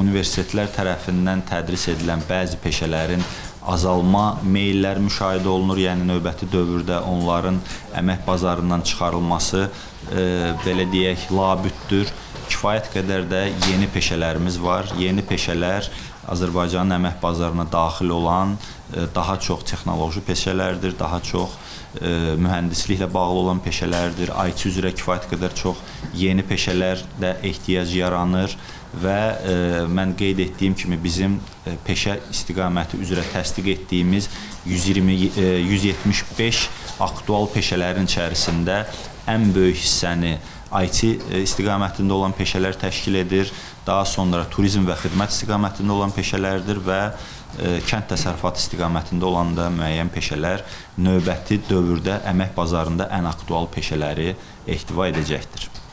universitetlər tərəfindən tədris edilən bəzi peşələrin azalma meyilləri müşahidə olunur. Yəni növbəti dövrdə onların əmək bazarından çıxarılması, belə deyək, labüddür. Kifayət qədər də yeni peşələrimiz var. Yeni peşələr Azərbaycanın əmək bazarına daxil olan daha çox texnoloji peşələrdir, daha çox mühəndisliklə bağlı olan peşələrdir. IT üzrə kifayət qədər çox yeni peşələrdə ehtiyac yaranır və mən qeyd etdiyim kimi bizim peşə istiqaməti üzrə təsdiq etdiyimiz 175 aktual peşələrin içərisində ən böyük hissəni IT istiqamətində olan peşələr təşkil edir, daha sonra turizm və xidmət istiqamətində olan peşələrdir və kənd təsərrüfatı istiqamətində olan da müəyyən peşələr növbəti dövrdə əmək bazarında ən aktual peşələri ehtiva edəcəkdir.